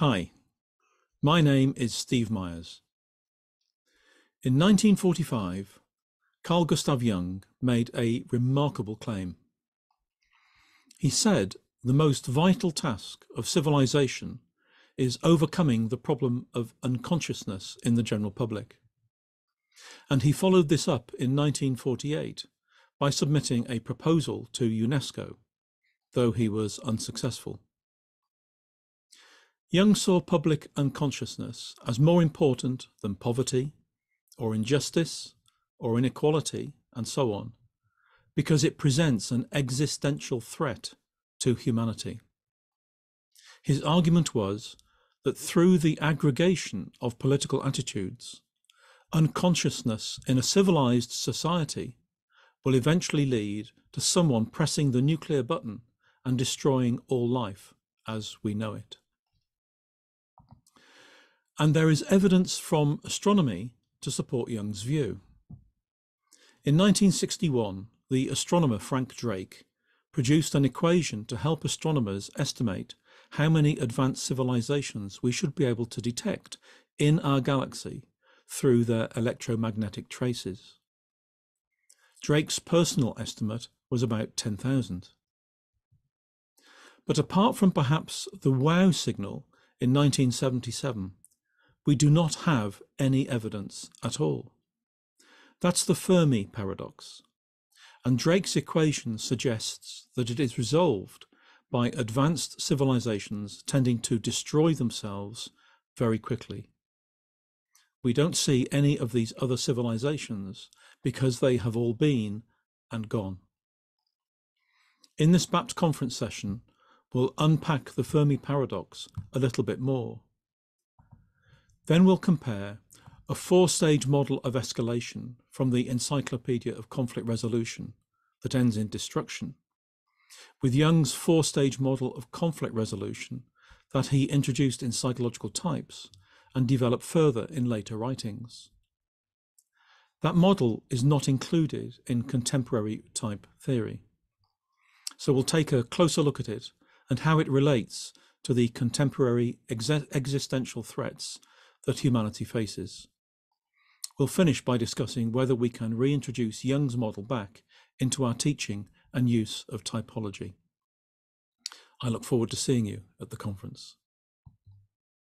Hi, my name is Steve Myers. In 1945, Carl Gustav Jung made a remarkable claim. He said the most vital task of civilization is overcoming the problem of unconsciousness in the general public. And he followed this up in 1948 by submitting a proposal to UNESCO, though he was unsuccessful. Jung saw public unconsciousness as more important than poverty, or injustice, or inequality, and so on, because it presents an existential threat to humanity. His argument was that through the aggregation of political attitudes, unconsciousness in a civilized society will eventually lead to someone pressing the nuclear button and destroying all life as we know it. And there is evidence from astronomy to support Jung's view. In 1961, the astronomer Frank Drake produced an equation to help astronomers estimate how many advanced civilizations we should be able to detect in our galaxy through their electromagnetic traces. Drake's personal estimate was about 10,000. But apart from perhaps the Wow signal in 1977, we do not have any evidence at all. That's the Fermi paradox, and Drake's equation suggests that it is resolved by advanced civilizations tending to destroy themselves very quickly. We don't see any of these other civilizations because they have all been and gone. In this BAPT conference session, we'll unpack the Fermi paradox a little bit more. Then we'll compare a four-stage model of escalation from the Encyclopedia of Conflict Resolution that ends in destruction with Jung's four-stage model of conflict resolution that he introduced in Psychological Types and developed further in later writings. That model is not included in contemporary type theory, so we'll take a closer look at it and how it relates to the contemporary existential threats that humanity faces. We'll finish by discussing whether we can reintroduce Jung's model back into our teaching and use of typology. I look forward to seeing you at the conference.